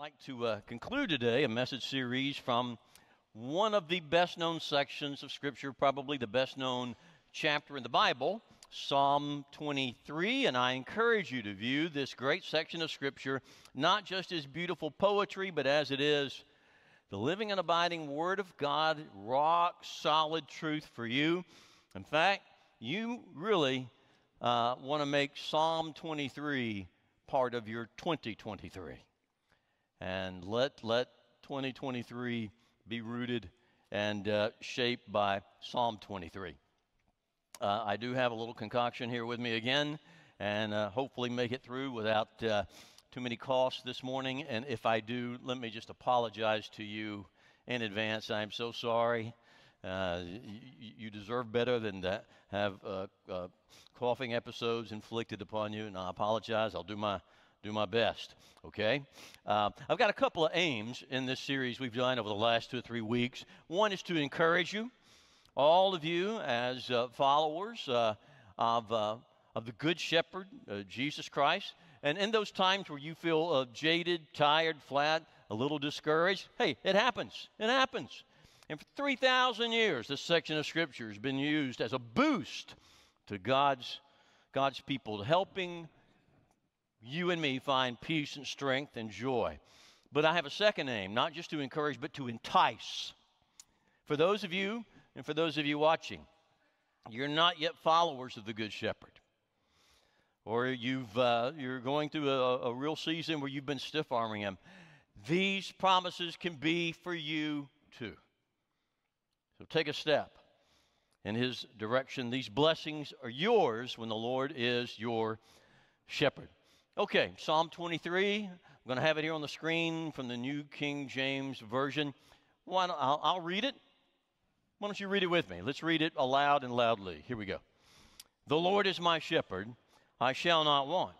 like to conclude today a message series from one of the best-known sections of Scripture, probably the best-known chapter in the Bible, Psalm 23, and I encourage you to view this great section of Scripture not just as beautiful poetry, but as it is the living and abiding Word of God, rock-solid truth for you. In fact, you really want to make Psalm 23 part of your 2023, and let 2023 be rooted and shaped by Psalm 23. I do have a little concoction here with me again, and hopefully make it through without too many coughs this morning. And if I do, let me just apologize to you in advance. I'm so sorry. You deserve better than to have coughing episodes inflicted upon you, and I apologize. I'll do my best, okay? I've got a couple of aims in this series we've done over the last 2 or 3 weeks. One is to encourage you, all of you as followers of the Good Shepherd, Jesus Christ, and in those times where you feel jaded, tired, flat, a little discouraged, hey, it happens. It happens. And for 3,000 years, this section of Scripture has been used as a boost to God's people, helping you and me find peace and strength and joy. But I have a second aim, not just to encourage, but to entice. For those of you, and for those of you watching, you're not yet followers of the Good Shepherd. Or you're going through a real season where you've been stiff-arming him. These promises can be for you too. So take a step in his direction. These blessings are yours when the Lord is your shepherd. Okay, Psalm 23. I'm going to have it here on the screen from the New King James Version. I'll read it. Why don't you read it with me? Let's read it aloud and loudly. Here we go. The Lord is my shepherd. I shall not want.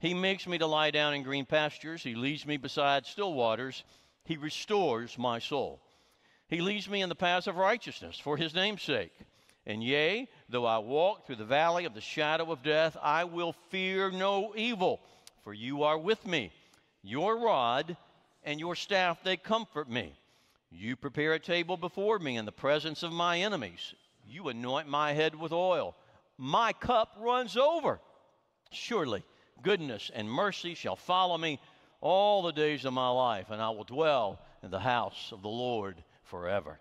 He makes me to lie down in green pastures. He leads me beside still waters. He restores my soul. He leads me in the paths of righteousness for his name's sake. And yea, though I walk through the valley of the shadow of death, I will fear no evil, for you are with me. Your rod and your staff, they comfort me. You prepare a table before me in the presence of my enemies. You anoint my head with oil. My cup runs over. Surely goodness and mercy shall follow me all the days of my life, and I will dwell in the house of the Lord forever.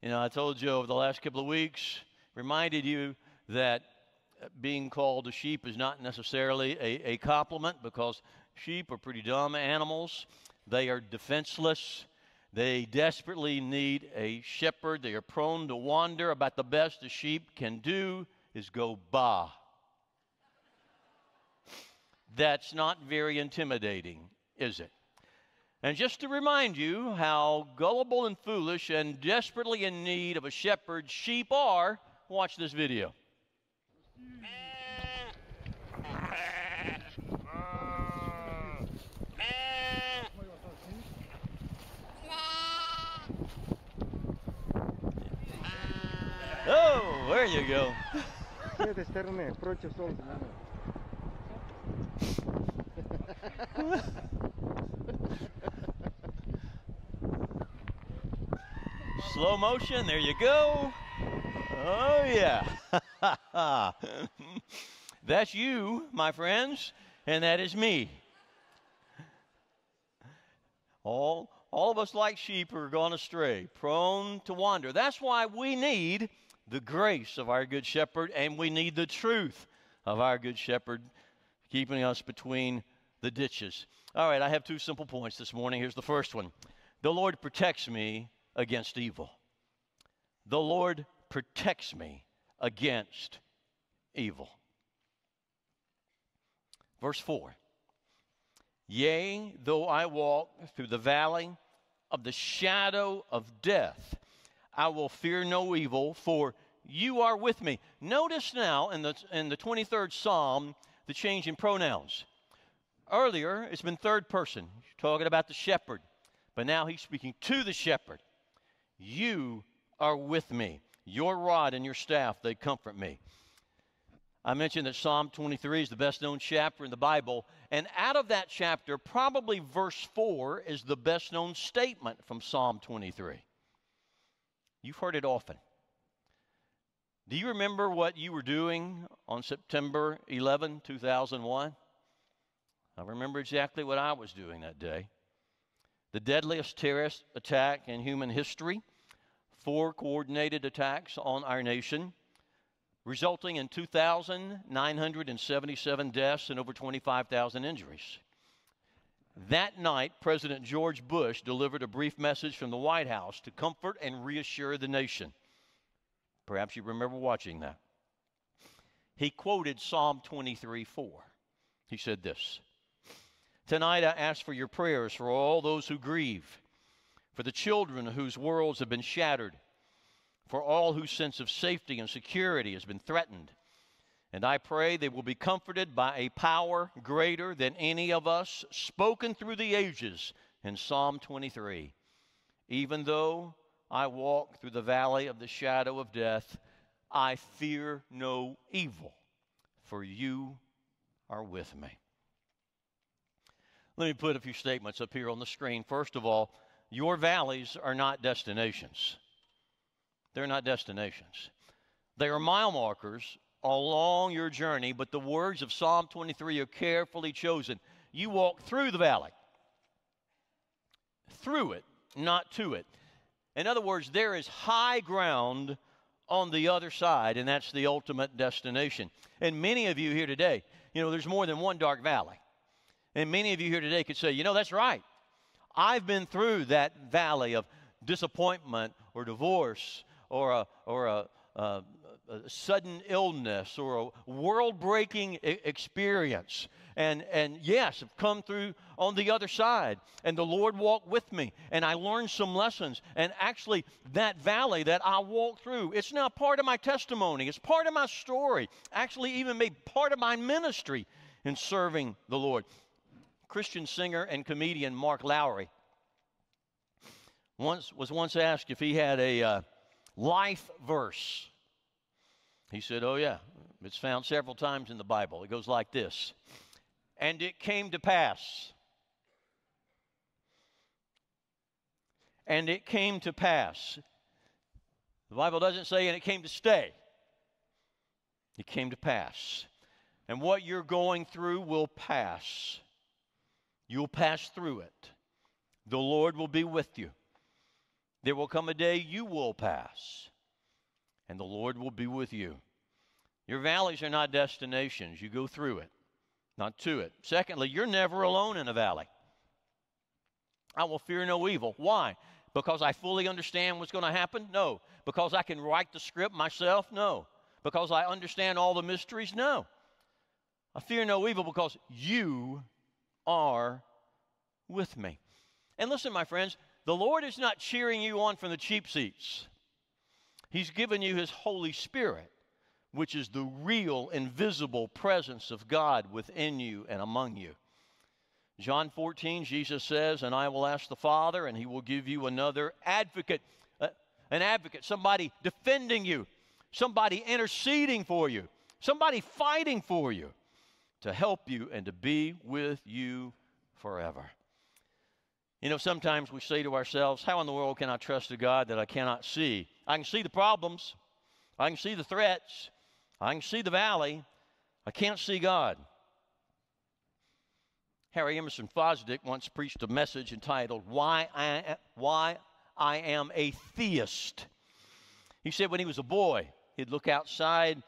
You know, I told you over the last couple of weeks, reminded you that being called a sheep is not necessarily a compliment, because sheep are pretty dumb animals. They are defenseless. They desperately need a shepherd. They are prone to wander. About the best a sheep can do is go baa. That's not very intimidating, is it? And just to remind you how gullible and foolish and desperately in need of a shepherd sheep are, watch this video. Oh, there you go. Slow motion, there you go. Oh, yeah. That's you, my friends, and that is me. All of us, like sheep, are gone astray, prone to wander. That's why we need the grace of our Good Shepherd, and we need the truth of our Good Shepherd, keeping us between the ditches. All right, I have 2 simple points this morning. Here's the first one. The Lord protects me against evil. The Lord protects me against evil. Verse 4. Yea, though I walk through the valley of the shadow of death, I will fear no evil, for you are with me. Notice now in the 23rd Psalm the change in pronouns. Earlier, it's been third person, talking about the shepherd, but now he's speaking to the shepherd. You are with me. Your rod and your staff, they comfort me. I mentioned that Psalm 23 is the best-known chapter in the Bible, and out of that chapter, probably verse 4 is the best-known statement from Psalm 23. You've heard it often. Do you remember what you were doing on September 11, 2001? I remember exactly what I was doing that day. The deadliest terrorist attack in human history, 4 coordinated attacks on our nation, resulting in 2,977 deaths and over 25,000 injuries. That night, President George Bush delivered a brief message from the White House to comfort and reassure the nation. Perhaps you remember watching that. He quoted Psalm 23:4. He said this, "Tonight I ask for your prayers for all those who grieve, for the children whose worlds have been shattered, for all whose sense of safety and security has been threatened. And I pray they will be comforted by a power greater than any of us, spoken through the ages in Psalm 23. Even though I walk through the valley of the shadow of death, I fear no evil, for you are with me." Let me put a few statements up here on the screen. First of all, your valleys are not destinations. They're not destinations. They are mile markers along your journey, but the words of Psalm 23 are carefully chosen. You walk through the valley, through it, not to it. In other words, there is high ground on the other side, and that's the ultimate destination. And many of you here today, you know, there's more than one dark valley. And many of you here today could say, you know, that's right. I've been through that valley of disappointment or divorce or a sudden illness or a world-breaking experience. And yes, I've come through on the other side, and the Lord walked with me, and I learned some lessons. And actually, that valley that I walked through, it's now part of my testimony. It's part of my story, actually even made part of my ministry in serving the Lord. Christian singer and comedian Mark Lowry was once asked if he had a life verse. He said, "Oh, yeah, it's found several times in the Bible. It goes like this, and it came to pass, and it came to pass." The Bible doesn't say, and it came to stay. It came to pass. And what you're going through will pass. You'll pass through it. The Lord will be with you. There will come a day you will pass, and the Lord will be with you. Your valleys are not destinations. You go through it, not to it. Secondly, you're never alone in a valley. I will fear no evil. Why? Because I fully understand what's going to happen? No. Because I can write the script myself? No. Because I understand all the mysteries? No. I fear no evil because you are with me. And listen, my friends, the Lord is not cheering you on from the cheap seats. He's given you His Holy Spirit, which is the real, invisible presence of God within you and among you. John 14, Jesus says, "And I will ask the Father, and He will give you another advocate," an advocate, somebody defending you, somebody interceding for you, somebody fighting for you, to help you and to be with you forever. You know, sometimes we say to ourselves, how in the world can I trust a God that I cannot see? I can see the problems. I can see the threats. I can see the valley. I can't see God. Harry Emerson Fosdick once preached a message entitled, Why I Am a Theist. He said when he was a boy, he'd look outside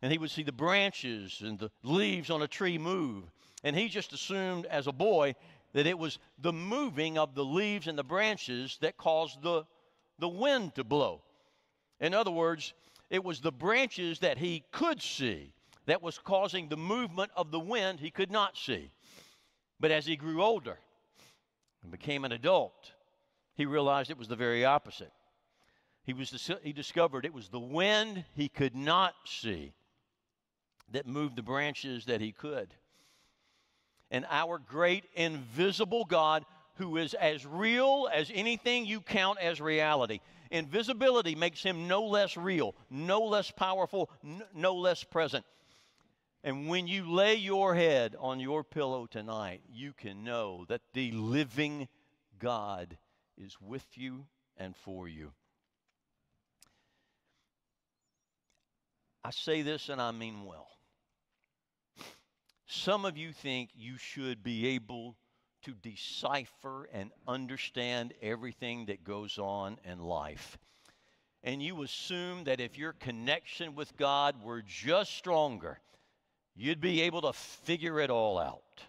and he would see the branches and the leaves on a tree move. And he just assumed as a boy that it was the moving of the leaves and the branches that caused the wind to blow. In other words, it was the branches that he could see that was causing the movement of the wind he could not see. But as he grew older and became an adult, he realized it was the very opposite. He discovered it was the wind he could not see that moved the branches that he could. And our great invisible God, who is as real as anything you count as reality. Invisibility makes Him no less real, no less powerful, no less present. And when you lay your head on your pillow tonight, you can know that the living God is with you and for you. I say this and I mean well. Some of you think you should be able to decipher and understand everything that goes on in life. And you assume that if your connection with God were just stronger, you'd be able to figure it all out.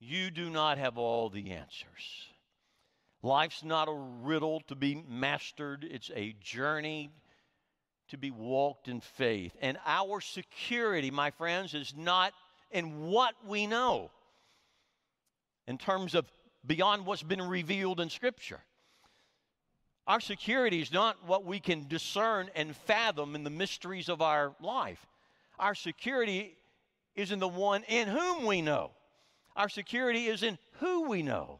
You do not have all the answers. Life's not a riddle to be mastered. It's a journey to be walked in faith. And our security, my friends, is not in what we know in terms of beyond what's been revealed in Scripture. Our security is not what we can discern and fathom in the mysteries of our life. Our security is in the one in whom we know. Our security is in who we know.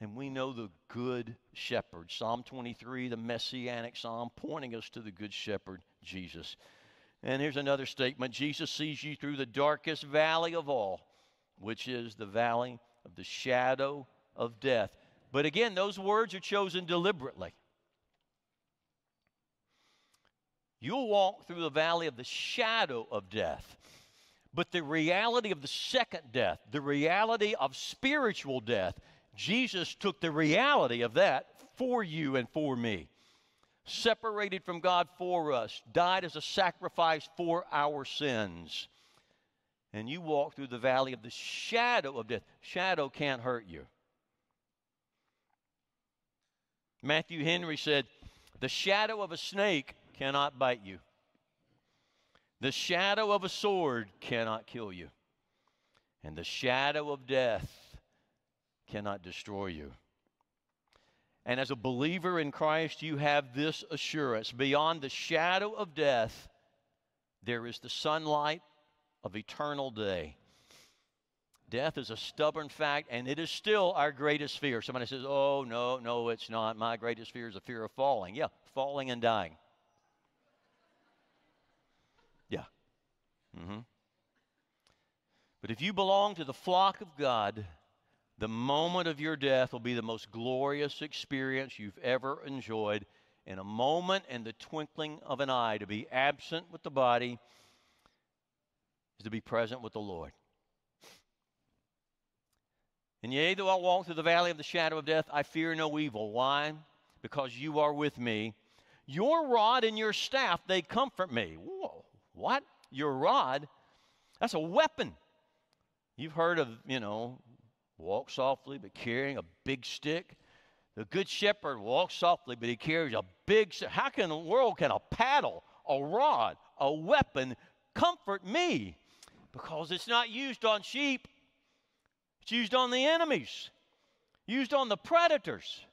And we know the Good Shepherd. Psalm 23, the Messianic Psalm, pointing us to the Good Shepherd, Jesus. And here's another statement. Jesus sees you through the darkest valley of all, which is the valley of the shadow of death. But again, those words are chosen deliberately. You'll walk through the valley of the shadow of death. But the reality of the second death, the reality of spiritual death, Jesus took the reality of that for you and for me. Separated from God for us, died as a sacrifice for our sins. And you walk through the valley of the shadow of death. Shadow can't hurt you. Matthew Henry said, "The shadow of a snake cannot bite you. The shadow of a sword cannot kill you. And the shadow of death cannot destroy you." And as a believer in Christ, you have this assurance. Beyond the shadow of death, there is the sunlight of eternal day. Death is a stubborn fact, and it is still our greatest fear. Somebody says, "Oh, no, it's not. My greatest fear is the fear of falling." Yeah, falling and dying. Yeah. But if you belong to the flock of God, the moment of your death will be the most glorious experience you've ever enjoyed. In a moment and the twinkling of an eye, to be absent with the body is to be present with the Lord. "And yea, though I walk through the valley of the shadow of death, I fear no evil." Why? "Because you are with me. Your rod and your staff, they comfort me." Whoa, what? Your rod? That's a weapon. You've heard of, walk softly, but carrying a big stick. The Good Shepherd walks softly, but he carries a big stick. How in the world can a paddle, a rod, a weapon comfort me? Because it's not used on sheep. It's used on the enemies, used on the predators.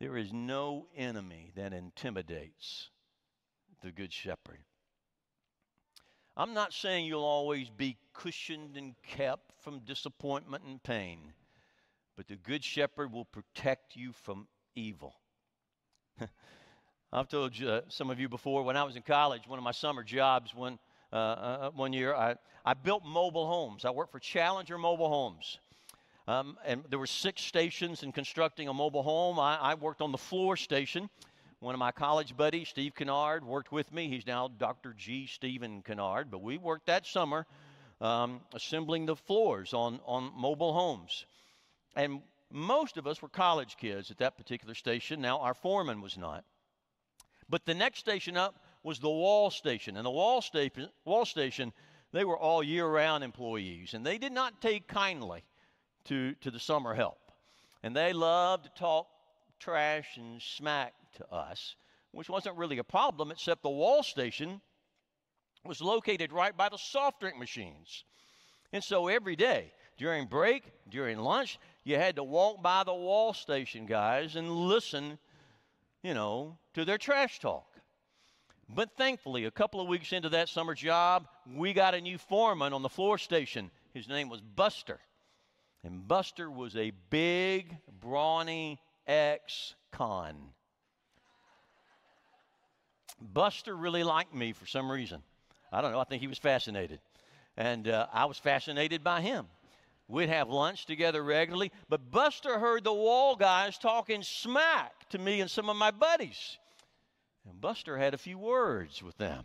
There is no enemy that intimidates the Good Shepherd. I'm not saying you'll always be cushioned and kept from disappointment and pain, but the Good Shepherd will protect you from evil. I've told you, some of you before, when I was in college, one of my summer jobs, one year, I built mobile homes. I worked for Challenger Mobile Homes. And there were 6 stations in constructing a mobile home. I worked on the floor station. One of my college buddies, Steve Kennard, worked with me. He's now Dr. G. Stephen Kennard. But we worked that summer assembling the floors on mobile homes. And most of us were college kids at that particular station. Now, our foreman was not. But the next station up was the wall station. And the wall station, they were all year-round employees. And they did not take kindly to the summer help. And they loved to talk trash and smack to us, which wasn't really a problem, except the wall station was located right by the soft drink machines. And so every day, during break, during lunch, you had to walk by the wall station guys and listen, to their trash talk. But thankfully, a couple of weeks into that summer job, we got a new foreman on the floor station. His name was Buster. And Buster was a big, brawny ex-con. Buster really liked me for some reason. I don't know. I think he was fascinated. And I was fascinated by him. We'd have lunch together regularly. But Buster heard the wall guys talking smack to me and some of my buddies. And Buster had a few words with them.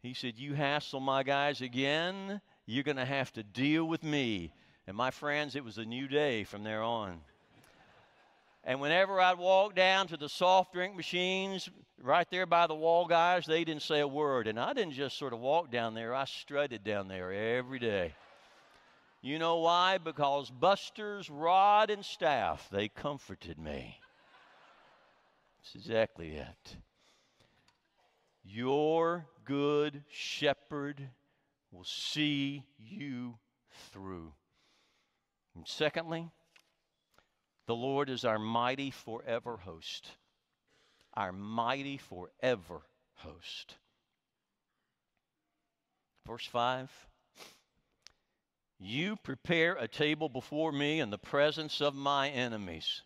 He said, "You hassle my guys again, you're going to have to deal with me." And my friends, it was a new day from there on. And whenever I'd walk down to the soft drink machines right there by the wall guys, they didn't say a word. And I didn't just sort of walk down there. I strutted down there every day. You know why? Because Buster's rod and staff, they comforted me. That's exactly it. Your good shepherd will see you through. And secondly, the Lord is our mighty forever host. Our mighty forever host. Verse 5. You prepare a table before me in the presence of my enemies.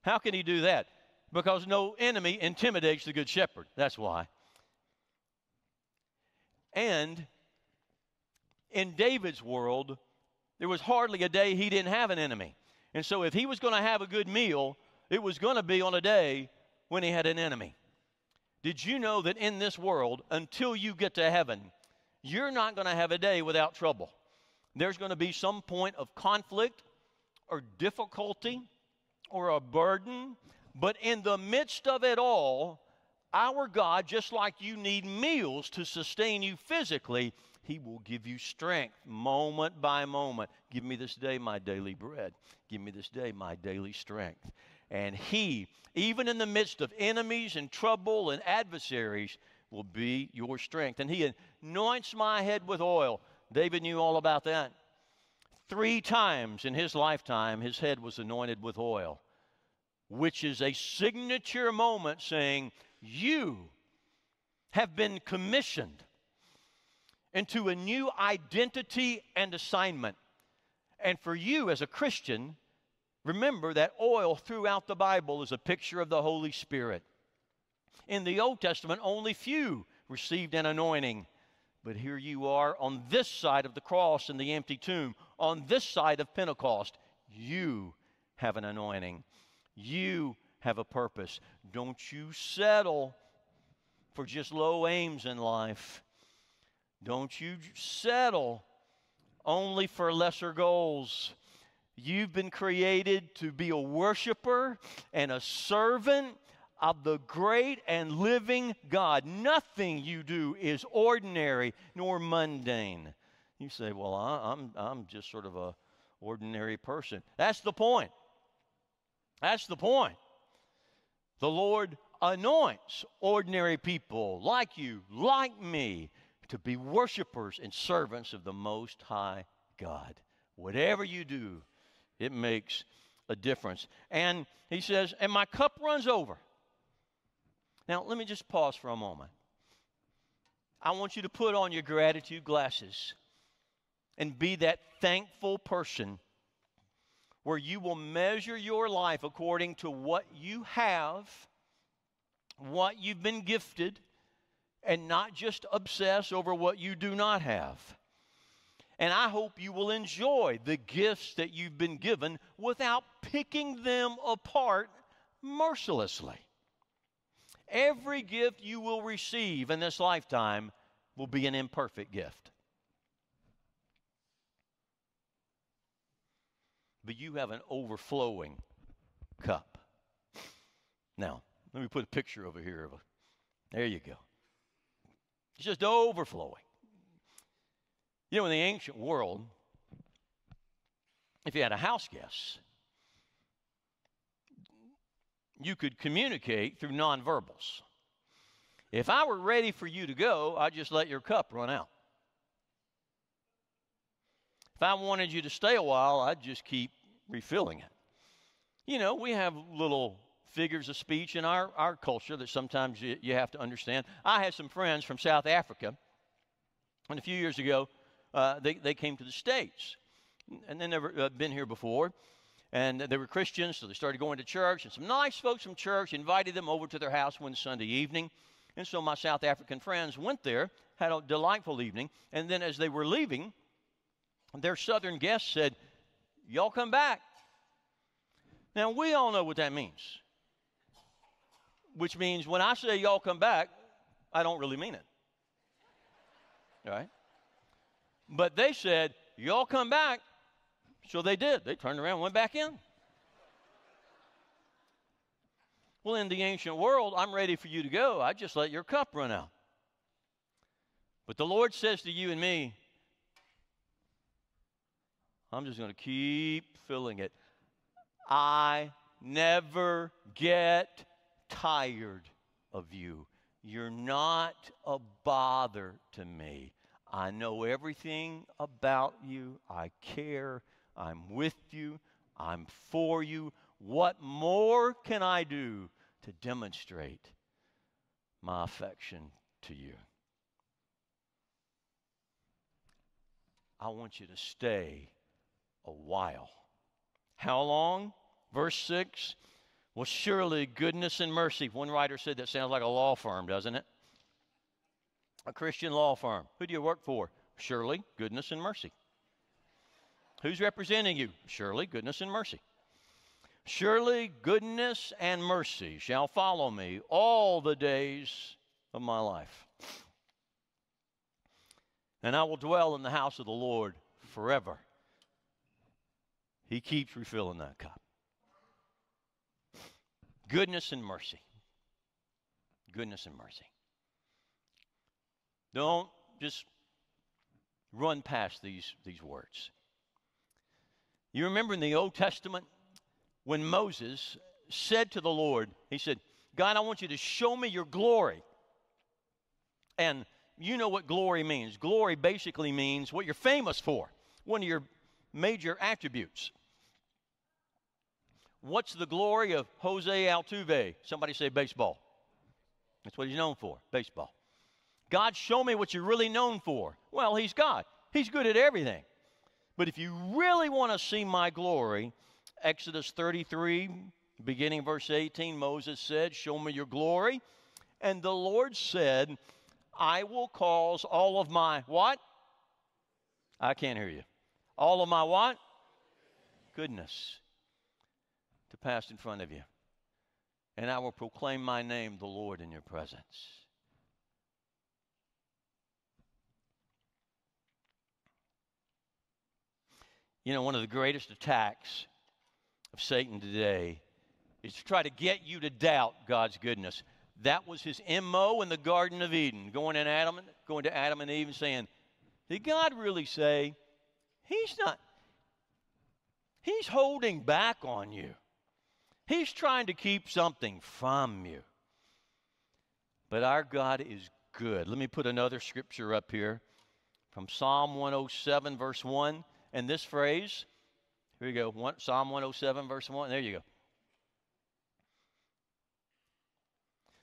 How can he do that? Because no enemy intimidates the good shepherd. That's why. And in David's world, there was hardly a day he didn't have an enemy. And so if he was going to have a good meal, it was going to be on a day when he had an enemy. Did you know that in this world, until you get to heaven, you're not going to have a day without trouble? There's going to be some point of conflict or difficulty or a burden. But in the midst of it all, our God, just like you need meals to sustain you physically, he will give you strength moment by moment. Give me this day my daily bread. Give me this day my daily strength. And he, even in the midst of enemies and trouble and adversaries, will be your strength. And he anoints my head with oil. David knew all about that. 3 times in his lifetime, his head was anointed with oil, which is a signature moment saying, you have been commissioned into a new identity and assignment. And for you as a Christian, remember that oil throughout the Bible is a picture of the Holy Spirit. In the Old Testament, only few received an anointing. But here you are on this side of the cross and the empty tomb, on this side of Pentecost. You have an anointing. You have a purpose. Don't you settle for just low aims in life. Don't you settle only for lesser goals. You've been created to be a worshiper and a servant of the great and living God. Nothing you do is ordinary nor mundane. You say, well, I'm just sort of an ordinary person. That's the point. That's the point. The Lord anoints ordinary people like you, like me, to be worshipers and servants of the Most High God. Whatever you do, it makes a difference. And he says, and my cup runs over. Now, let me just pause for a moment. I want you to put on your gratitude glasses and be that thankful person where you will measure your life according to what you have, what you've been gifted, and not just obsess over what you do not have. And I hope you will enjoy the gifts that you've been given without picking them apart mercilessly. Every gift you will receive in this lifetime will be an imperfect gift. But you have an overflowing cup. Now, let me put a picture over here. There you go. It's just overflowing. You know, in the ancient world, if you had a house guest, you could communicate through nonverbals. If I were ready for you to go, I'd just let your cup run out. If I wanted you to stay a while, I'd just keep refilling it. You know, we have little figures of speech in our culture that sometimes you have to understand. I had some friends from South Africa, and a few years ago, they came to the States, and they'd never been here before, And they were Christians, so they started going to church. And some nice folks from church invited them over to their house one Sunday evening. And so my South African friends went there, had a delightful evening. And then as they were leaving, their southern guest said, "Y'all come back." Now, we all know what that means, which means when I say y'all come back, I don't really mean it, right? But they said, "Y'all come back." So they did. They turned around and went back in. Well, in the ancient world, "I'm ready for you to go. I just let your cup run out." But the Lord says to you and me, "I'm just going to keep filling it. I never get tired of you. You're not a bother to me. I know everything about you. I care. I'm with you. I'm for you. What more can I do to demonstrate my affection to you? I want you to stay a while." How long? Verse 6, "Well, surely goodness and mercy." One writer said that sounds like a law firm, doesn't it? A Christian law firm. Who do you work for? Surely, goodness and mercy. Who's representing you? Surely, goodness and mercy. "Surely, goodness and mercy shall follow me all the days of my life. And I will dwell in the house of the Lord forever." He keeps refilling that cup. Goodness and mercy. Goodness and mercy. Don't just run past these words. You remember in the Old Testament when Moses said to the Lord, he said, "God, I want you to show me your glory." And you know what glory means. Glory basically means what you're famous for, one of your major attributes. What's the glory of Jose Altuve? Somebody say baseball. That's what he's known for, baseball. "God, show me what you're really known for." Well, he's God. He's good at everything. But if you really want to see my glory, Exodus 33, beginning verse 18, Moses said, "Show me your glory." And the Lord said, "I will cause all of my" what? I can't hear you. "All of my" what? "Goodness to pass in front of you. And I will proclaim my name, the Lord, in your presence." You know, one of the greatest attacks of Satan today is to try to get you to doubt God's goodness. That was his MO in the Garden of Eden, going to Adam and Eve and saying, "Did God really say?" He's not. He's holding back on you. He's trying to keep something from you. But our God is good. Let me put another scripture up here from Psalm 107, verse 1. And this phrase, here you go, Psalm 107, verse 1, there you go.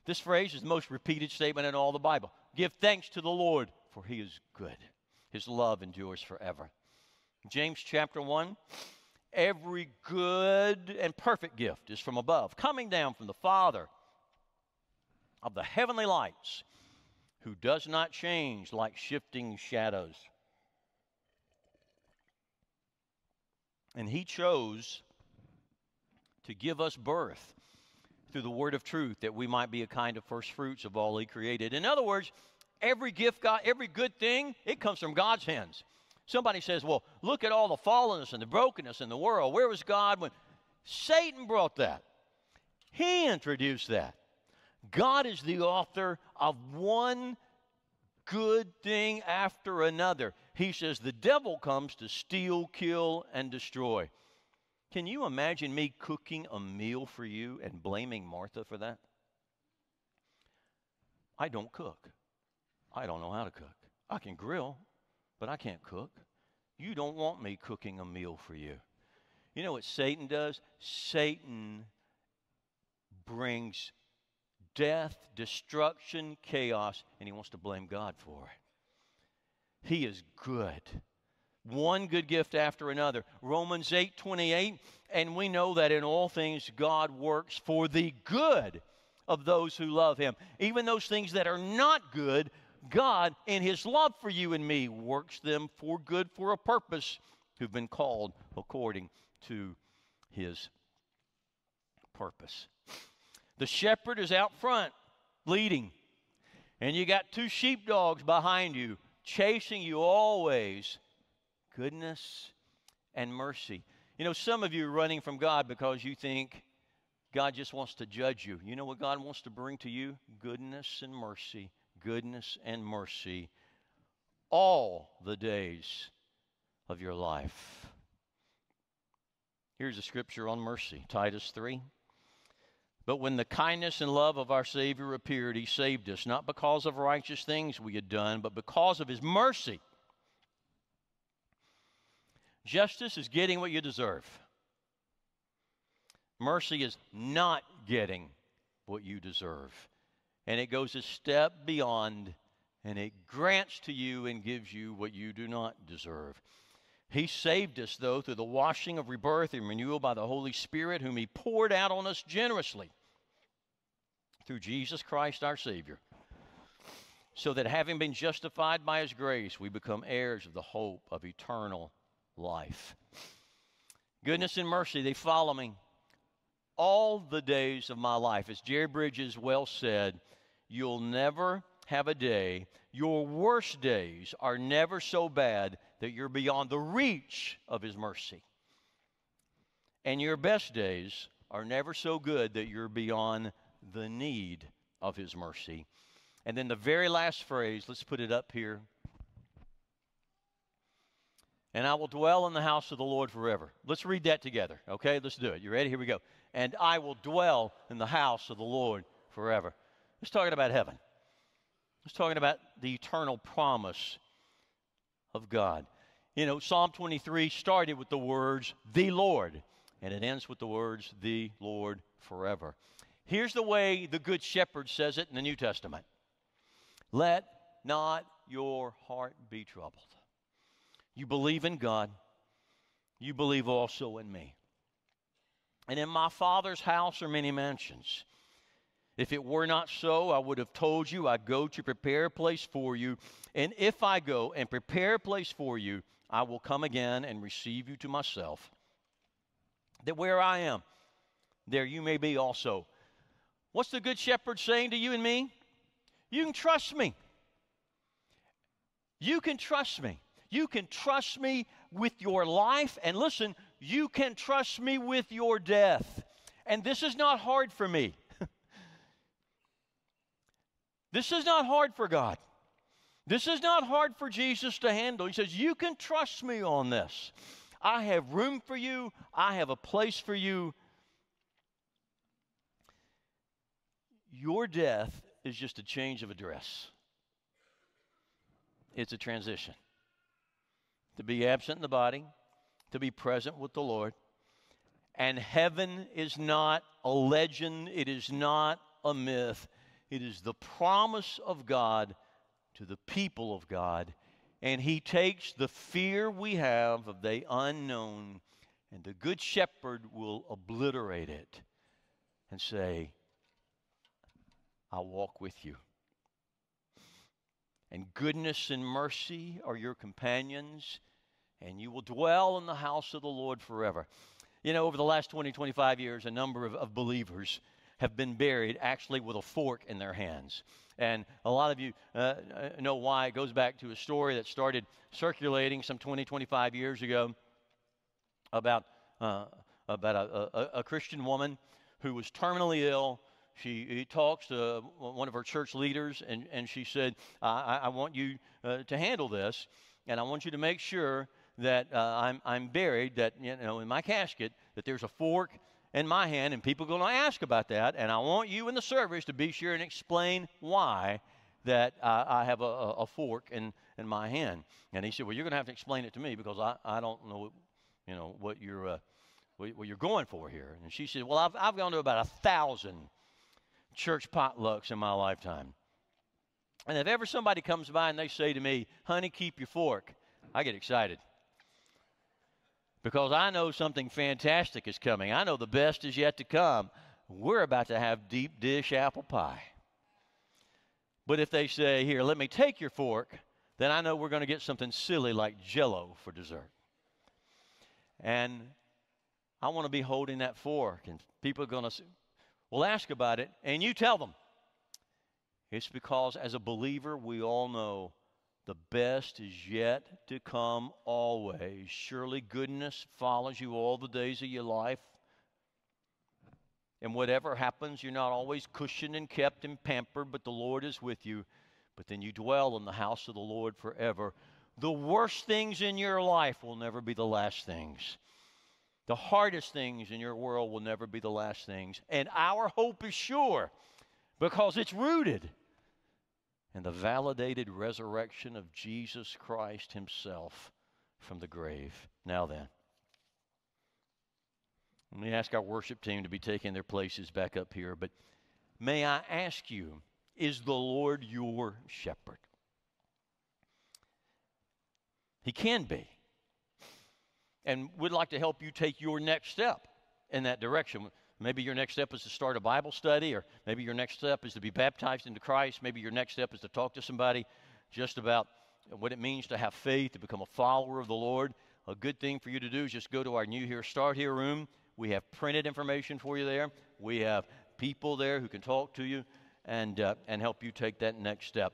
This phrase is the most repeated statement in all the Bible. "Give thanks to the Lord, for he is good. His love endures forever." James chapter 1, "Every good and perfect gift is from above, coming down from the Father of the heavenly lights, who does not change like shifting shadows." And he chose to give us birth through the word of truth, that we might be a kind of first fruits of all he created. In other words, every gift, God, every good thing, it comes from God's hands. Somebody says, "Well, look at all the fallenness and the brokenness in the world. Where was God when?" Satan brought that. He introduced that. God is the author of one good thing after another. He says the devil comes to steal, kill, and destroy. Can you imagine me cooking a meal for you and blaming Martha for that? I don't cook. I don't know how to cook. I can grill, but I can't cook. You don't want me cooking a meal for you. You know what Satan does? Satan brings death, destruction, chaos, and he wants to blame God for it. He is good. One good gift after another. Romans 8:28, and we know that in all things God works for the good of those who love Him. Even those things that are not good, God, in His love for you and me, works them for good for a purpose, who've been called according to His purpose. The shepherd is out front leading, and you got two sheepdogs behind you, chasing you always. Goodness and mercy. You know, some of you are running from God because you think God just wants to judge you. You know what God wants to bring to you? Goodness and mercy. Goodness and mercy all the days of your life. Here's a scripture on mercy, Titus 3. But when the kindness and love of our Savior appeared, He saved us, not because of righteous things we had done, but because of His mercy. Justice is getting what you deserve. Mercy is not getting what you deserve. And it goes a step beyond, and it grants to you and gives you what you do not deserve. He saved us, though, through the washing of rebirth and renewal by the Holy Spirit, whom He poured out on us generously through Jesus Christ our Savior, so that having been justified by His grace, we become heirs of the hope of eternal life. Goodness and mercy, they follow me all the days of my life. As Jerry Bridges well said, you'll never have a day, your worst days are never so bad that you're beyond the reach of His mercy. And your best days are never so good that you're beyond the need of His mercy. And then the very last phrase, let's put it up here. And I will dwell in the house of the Lord forever. Let's read that together, okay? Let's do it. You ready? Here we go. And I will dwell in the house of the Lord forever. It's talking about heaven. It's talking about the eternal promise of God. You know, Psalm 23 started with the words, the Lord, and it ends with the words, the Lord forever. Here's the way the Good Shepherd says it in the New Testament. Let not your heart be troubled. You believe in God, you believe also in me. And in my Father's house are many mansions. If it were not so, I would have told you, I go to prepare a place for you. And if I go and prepare a place for you, I will come again and receive you to myself, that where I am, there you may be also. What's the Good Shepherd saying to you and me? You can trust me. You can trust me. You can trust me with your life. And listen, you can trust me with your death. And this is not hard for me. This is not hard for God. This is not hard for Jesus to handle. He says, you can trust me on this. I have room for you. I have a place for you. Your death is just a change of address. It's a transition. To be absent in the body, to be present with the Lord. And heaven is not a legend. It is not a myth. It is the promise of God to the people of God. And He takes the fear we have of the unknown, and the Good Shepherd will obliterate it and say, I'll walk with you. And goodness and mercy are your companions, and you will dwell in the house of the Lord forever. You know, over the last 20, 25 years, a number of believers have been buried actually with a fork in their hands. And a lot of you know why. It goes back to a story that started circulating some 20, 25 years ago about a Christian woman who was terminally ill. She talks to one of her church leaders, and she said, I want you to handle this, and I want you to make sure that I'm buried, that, you know, in my casket, that there's a fork in my hand, and people are going to ask about that, and I want you in the service to be sure and explain why that I have a fork in my hand. And he said, well, you're going to have to explain it to me, because I don't know, you know, what you're going for here. And she said, well, I've gone to about 1,000 church potlucks in my lifetime. And if ever somebody comes by and they say to me, honey, keep your fork, I get excited. because I know something fantastic is coming. I know the best is yet to come. We're about to have deep dish apple pie. But if they say, here, let me take your fork, then I know we're going to get something silly like Jell-O for dessert. And I want to be holding that fork, and people are going to will ask about it, and you tell them. It's because as a believer, we all know the best is yet to come always. Surely goodness follows you all the days of your life. And whatever happens, you're not always cushioned and kept and pampered, but the Lord is with you. But then you dwell in the house of the Lord forever. The worst things in your life will never be the last things. The hardest things in your world will never be the last things. And our hope is sure because it's rooted in the validated resurrection of Jesus Christ himself from the grave. Now then, let me ask our worship team to be taking their places back up here, but may I ask you, is the Lord your shepherd? He can be. And we'd like to help you take your next step in that direction. Maybe your next step is to start a Bible study, or maybe your next step is to be baptized into Christ. Maybe your next step is to talk to somebody just about what it means to have faith, to become a follower of the Lord. A good thing for you to do is just go to our New Here, Start Here room. We have printed information for you there. We have people there who can talk to you and help you take that next step.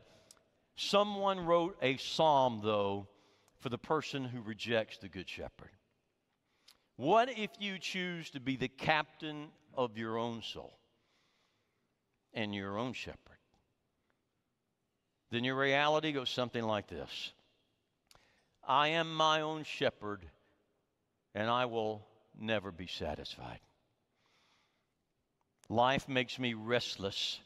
Someone wrote a psalm, though, for the person who rejects the Good Shepherd. What if you choose to be the captain of your own soul and your own shepherd? Then your reality goes something like this. I am my own shepherd, and I will never be satisfied. Life makes me restless.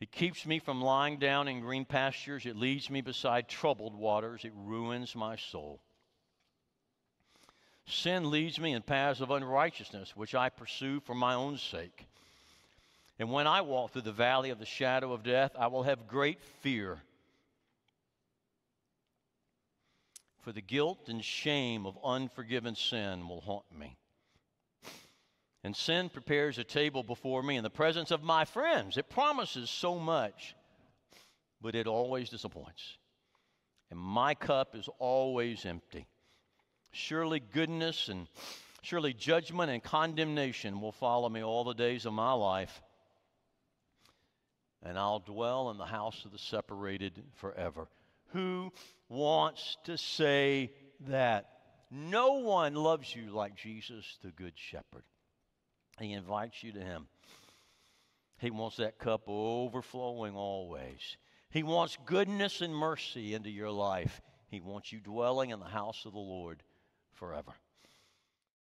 It keeps me from lying down in green pastures. It leads me beside troubled waters. It ruins my soul. Sin leads me in paths of unrighteousness, which I pursue for my own sake. And when I walk through the valley of the shadow of death, I will have great fear. For the guilt and shame of unforgiven sin will haunt me. And sin prepares a table before me in the presence of my friends. It promises so much, but it always disappoints. And my cup is always empty. Surely goodness and surely judgment and condemnation will follow me all the days of my life, and I'll dwell in the house of the separated forever. Who wants to say that? No one loves you like Jesus, the Good Shepherd. He invites you to him. He wants that cup overflowing always. He wants goodness and mercy into your life. He wants you dwelling in the house of the Lord forever.